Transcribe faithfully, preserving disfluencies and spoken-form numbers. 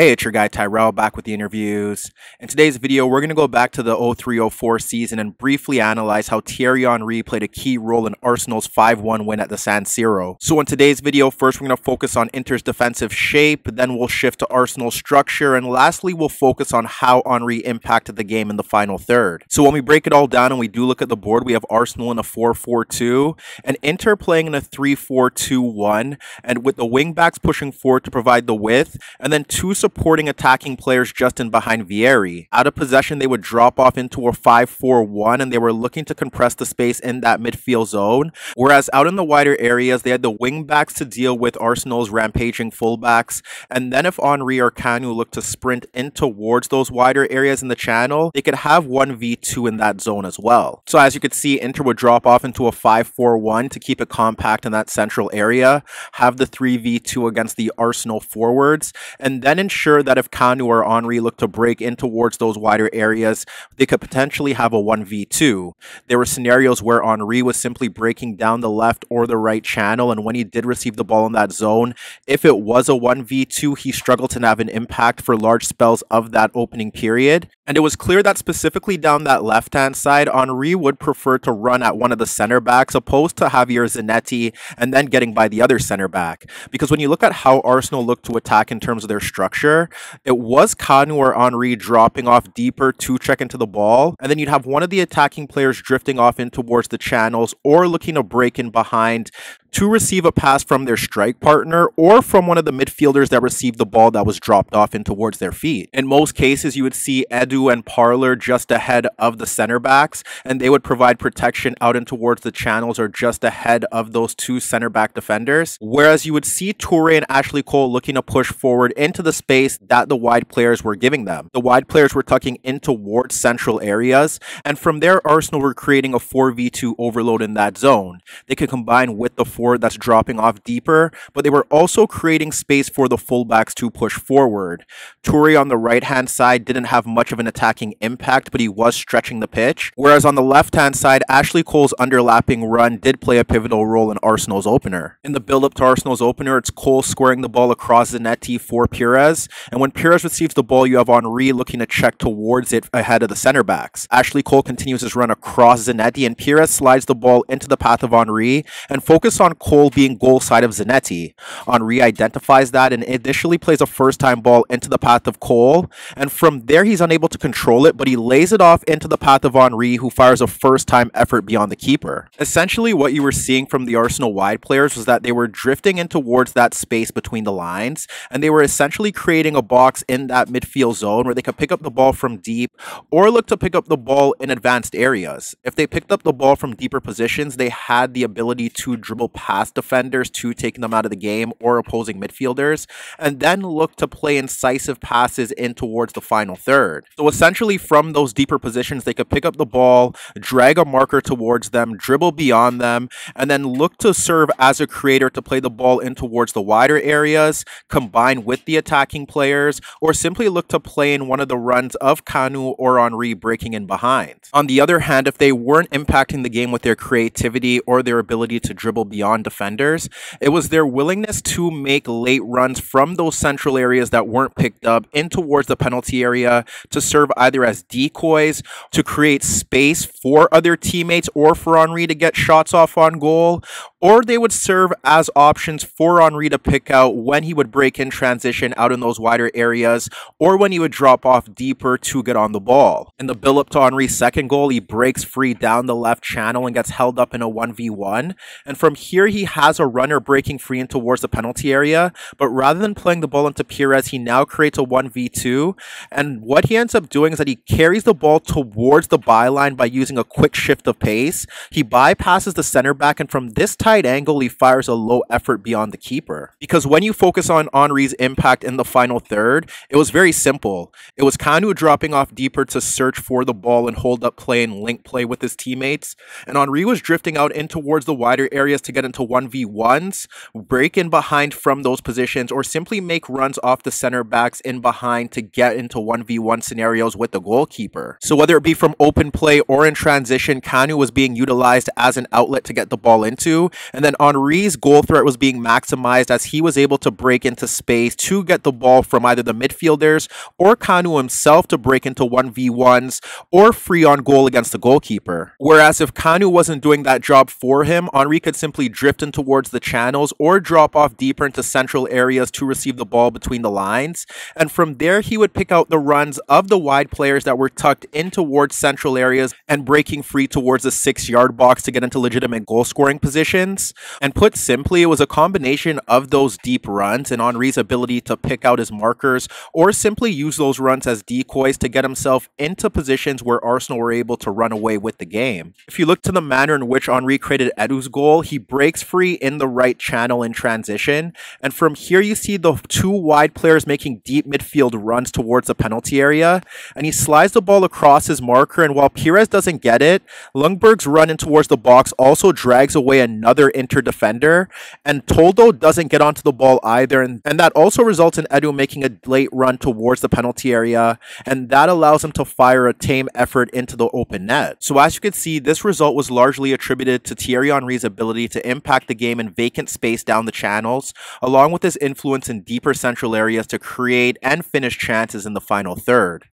Hey, it's your guy Tyrrell back with the interviews. In today's video, we're going to go back to the oh three oh four season and briefly analyze how Thierry Henry played a key role in Arsenal's five one win at the San Siro. So in today's video, first we're going to focus on Inter's defensive shape, then we'll shift to Arsenal's structure, and lastly we'll focus on how Henry impacted the game in the final third. So when we break it all down and we do look at the board, we have Arsenal in a four four two and Inter playing in a three four two one, and with the wing backs pushing forward to provide the width, and then two support supporting attacking players just in behind Vieri. Out of possession, they would drop off into a five four one, and they were looking to compress the space in that midfield zone, whereas out in the wider areas, they had the wing backs to deal with Arsenal's rampaging fullbacks, and then if Henry or Kanu looked to sprint in towards those wider areas in the channel, they could have one v two in that zone as well. So as you could see, Inter would drop off into a five four one to keep it compact in that central area, have the three v two against the Arsenal forwards, and then in sure that if Kanu or Henry looked to break in towards those wider areas, they could potentially have a one v two. There were scenarios where Henry was simply breaking down the left or the right channel, and when he did receive the ball in that zone, if it was a one v two, he struggled to have an impact for large spells of that opening period. And it was clear that specifically down that left-hand side, Henry would prefer to run at one of the centre-backs opposed to Javier Zanetti and then getting by the other centre-back. Because when you look at how Arsenal looked to attack in terms of their structure, it was Kanu or Henry dropping off deeper to check into the ball, and then you'd have one of the attacking players drifting off in towards the channels or looking to break in behind to receive a pass from their strike partner or from one of the midfielders that received the ball that was dropped off in towards their feet. In most cases, you would see Edu and Parlour just ahead of the center backs, and they would provide protection out and towards the channels or just ahead of those two center back defenders, whereas you would see Toure and Ashley Cole looking to push forward into the space that the wide players were giving them. The wide players were tucking in towards central areas, and from there Arsenal were creating a four v two overload in that zone. They could combine with the that's dropping off deeper, but they were also creating space for the fullbacks to push forward. Toure on the right hand side didn't have much of an attacking impact, but he was stretching the pitch, whereas on the left hand side, Ashley Cole's underlapping run did play a pivotal role in Arsenal's opener. In the build up to Arsenal's opener, it's Cole squaring the ball across Zanetti for Pires, and when Pires receives the ball, you have Henry looking to check towards it ahead of the center backs. Ashley Cole continues his run across Zanetti, and Pires slides the ball into the path of Henry and focus on Cole being goal side of Zanetti. Henry identifies that and initially plays a first time ball into the path of Cole, and from there he's unable to control it, but he lays it off into the path of Henry, who fires a first time effort beyond the keeper. Essentially what you were seeing from the Arsenal wide players was that they were drifting in towards that space between the lines, and they were essentially creating a box in that midfield zone where they could pick up the ball from deep or look to pick up the ball in advanced areas. If they picked up the ball from deeper positions, they had the ability to dribble past defenders to taking them out of the game or opposing midfielders, and then look to play incisive passes in towards the final third. So essentially from those deeper positions, they could pick up the ball, drag a marker towards them, dribble beyond them, and then look to serve as a creator to play the ball in towards the wider areas, combine with the attacking players, or simply look to play in one of the runs of Kanu or Henry breaking in behind. On the other hand, if they weren't impacting the game with their creativity or their ability to dribble beyond on defenders, it was their willingness to make late runs from those central areas that weren't picked up in towards the penalty area to serve either as decoys to create space for other teammates or for Henry to get shots off on goal, or they would serve as options for Henry to pick out when he would break in transition out in those wider areas or when he would drop off deeper to get on the ball. In the build up to Henry's second goal, he breaks free down the left channel and gets held up in a one v one, and from here Here he has a runner breaking free in towards the penalty area, but rather than playing the ball into Pires, he now creates a one v two, and what he ends up doing is that he carries the ball towards the byline by using a quick shift of pace. He bypasses the center back, and from this tight angle he fires a low effort beyond the keeper. Because when you focus on Henry's impact in the final third, it was very simple. It was Kanu dropping off deeper to search for the ball and hold up play and link play with his teammates, and Henry was drifting out in towards the wider areas to get into one v ones, break in behind from those positions, or simply make runs off the center backs in behind to get into one v one scenarios with the goalkeeper. So whether it be from open play or in transition, Kanu was being utilized as an outlet to get the ball into, and then Henry's goal threat was being maximized as he was able to break into space to get the ball from either the midfielders or Kanu himself to break into one v ones or free on goal against the goalkeeper. Whereas if Kanu wasn't doing that job for him, Henry could simply drift in towards the channels or drop off deeper into central areas to receive the ball between the lines, and from there he would pick out the runs of the wide players that were tucked in towards central areas and breaking free towards the six-yard box to get into legitimate goal-scoring positions. And put simply, it was a combination of those deep runs and Henry's ability to pick out his markers or simply use those runs as decoys to get himself into positions where Arsenal were able to run away with the game. If you look to the manner in which Henry created Edu's goal, he breaks free in the right channel in transition, and from here you see the two wide players making deep midfield runs towards the penalty area, and he slides the ball across his marker, and while Pires doesn't get it, Ljungberg's run in towards the box also drags away another Inter defender, and Toldo doesn't get onto the ball either, and, and that also results in Edu making a late run towards the penalty area, and that allows him to fire a tame effort into the open net. So as you can see, this result was largely attributed to Thierry Henry's ability to impact the game in vacant space down the channels, along with his influence in deeper central areas to create and finish chances in the final third.